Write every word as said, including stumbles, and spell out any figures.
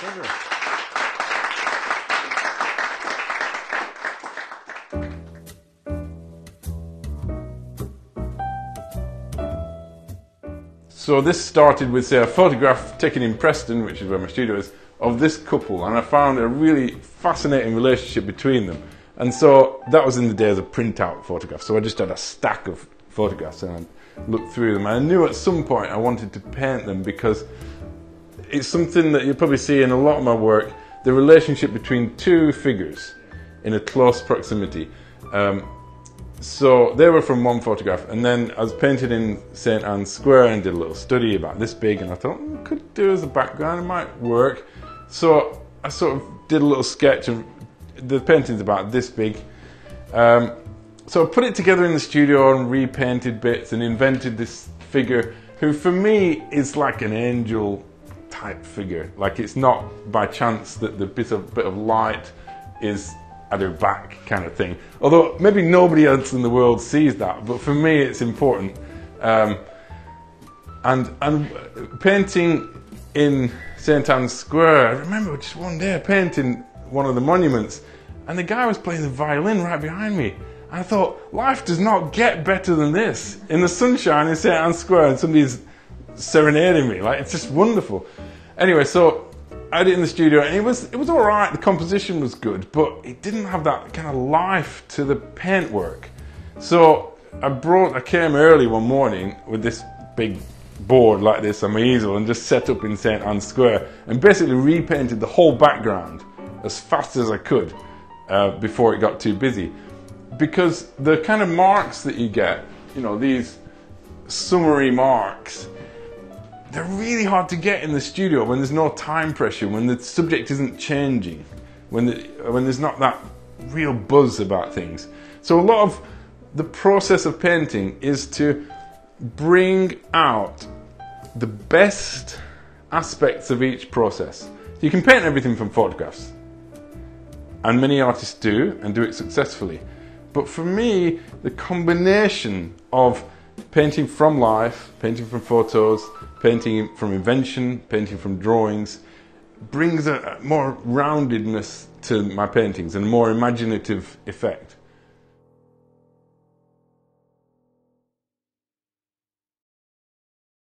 Pleasure. So this started with, say, a photograph taken in Preston, which is where my studio is, of this couple, and I found a really fascinating relationship between them. And so that was in the days of printout photographs, so I just had a stack of photographs and I looked through them. And I knew at some point I wanted to paint them because it's something that you probably see in a lot of my work, the relationship between two figures in a close proximity. Um, So they were from one photograph, and then I was painted in Saint Anne's Square and did a little study about this big, and I thought, mm, could do as a background, it might work. So I sort of did a little sketch of the painting's about this big. Um, so I put it together in the studio and repainted bits and invented this figure who for me is like an angel type figure. Like it's not by chance that the bit of, bit of light is at her back kind of thing. Although maybe nobody else in the world sees that, but for me it's important. Um, and, and painting in Saint Anne's Square, I remember just one day painting one of the monuments and the guy was playing the violin right behind me. And I thought, life does not get better than this. In the sunshine in Saint Anne's Square and somebody's serenading me, like it's just wonderful. Anyway, so I did it in the studio and it was, it was all right, the composition was good, but it didn't have that kind of life to the paintwork. So I brought, I came early one morning with this big board like this on my easel and just set up in Saint Anne's Square and basically repainted the whole background as fast as I could uh, before it got too busy. Because the kind of marks that you get, you know, these summary marks, they're really hard to get in the studio when there's no time pressure, when the subject isn't changing, when, the, when there's not that real buzz about things. So a lot of the process of painting is to bring out the best aspects of each process. You can paint everything from photographs, and many artists do, and do it successfully. But for me, the combination of painting from life, painting from photos, painting from invention, painting from drawings, brings a more roundedness to my paintings and a more imaginative effect.